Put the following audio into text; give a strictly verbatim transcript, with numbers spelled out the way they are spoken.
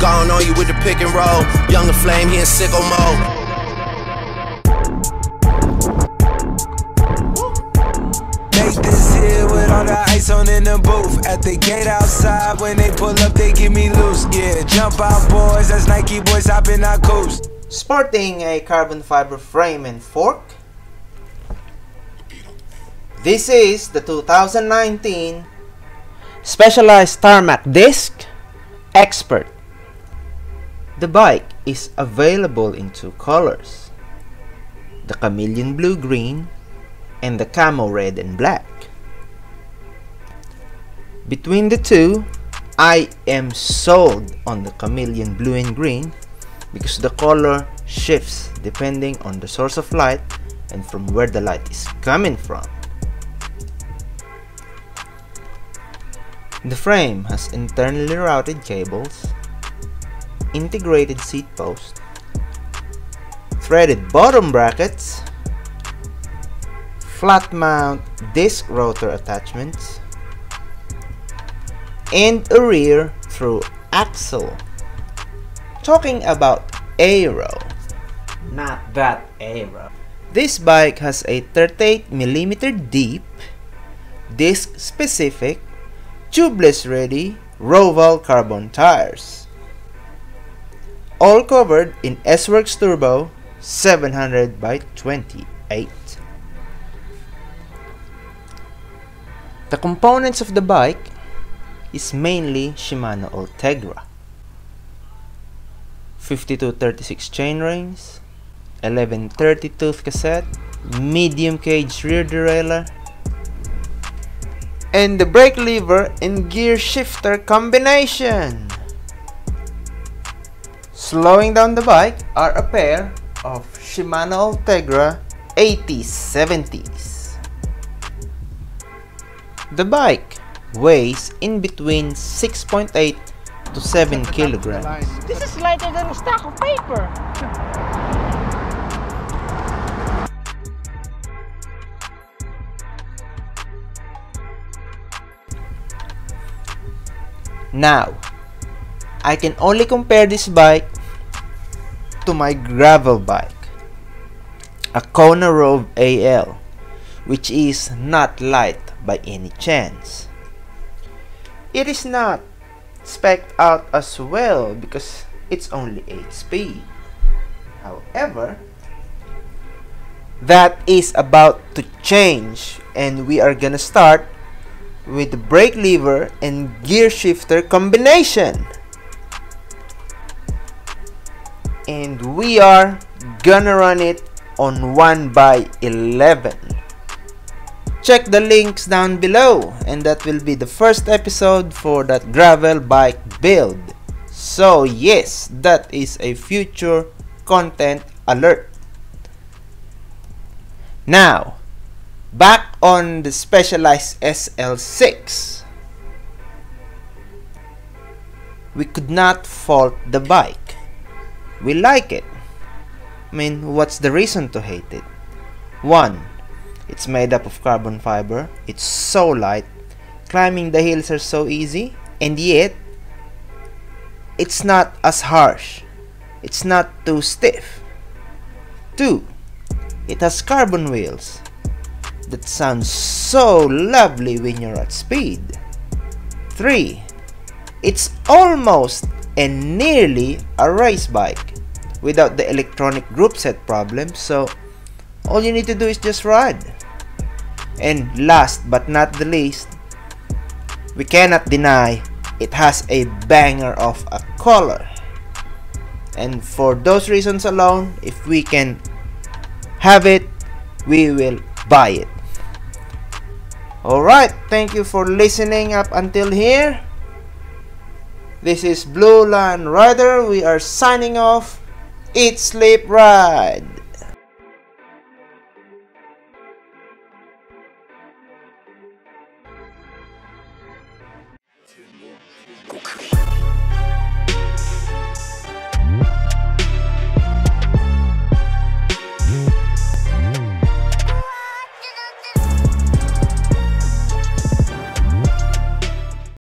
Gone on you with the pick and roll. Younger flame, he in sicko mode. All the ice on in the booth. At the gate outside, when they pull up, they give me loose. Yeah, jump out boys, that's Nike boys hopping our coast. Sporting a carbon fiber frame and fork, this is the two thousand nineteen Specialized Tarmac Disc Expert. The bike is available in two colors, the chameleon blue-green and the camo red and black. Between the two, I am sold on the chameleon blue and green because the color shifts depending on the source of light and from where the light is coming from. The frame has internally routed cables, integrated seat post, threaded bottom brackets, flat mount disc rotor attachments, and a rear through axle. Talking about aero, not that aero. This bike has a thirty-eight millimeter deep, disc specific, tubeless ready Roval carbon tires. All covered in S-Works Turbo seven hundred by twenty-eight. The components of the bike is mainly Shimano Ultegra. fifty-two thirty-six chainrings, eleven thirty tooth cassette, medium cage rear derailleur, and the brake lever and gear shifter combination. Slowing down the bike are a pair of Shimano Ultegra eighty seventies. The bike weighs in between six point eight to seven kilograms. This is lighter than a stack of paper! Now, I can only compare this bike to my gravel bike, a Kona Rove A L, which is not light by any chance. It is not spec'd out as well because it's only eight speed. However, that is about to change, and we are gonna start with the brake lever and gear shifter combination. And we are gonna run it on one by eleven. Check the links down below, and that will be the first episode for that gravel bike build. So yes, that is a future content alert. Now, back on the Specialized S L six. We could not fault the bike. We like it. I mean, what's the reason to hate it? One, it's made up of carbon fiber, it's so light, climbing the hills are so easy, and yet, it's not as harsh, it's not too stiff. Two, it has carbon wheels, that sounds so lovely when you're at speed. Three, it's almost and nearly a race bike, without the electronic groupset problem, so all you need to do is just ride. And last but not the least, we cannot deny it has a banger of a color. And for those reasons alone, if we can have it, we will buy it. Alright, thank you for listening up until here. This is Blue Line Rider. We are signing off. Eat, sleep, ride.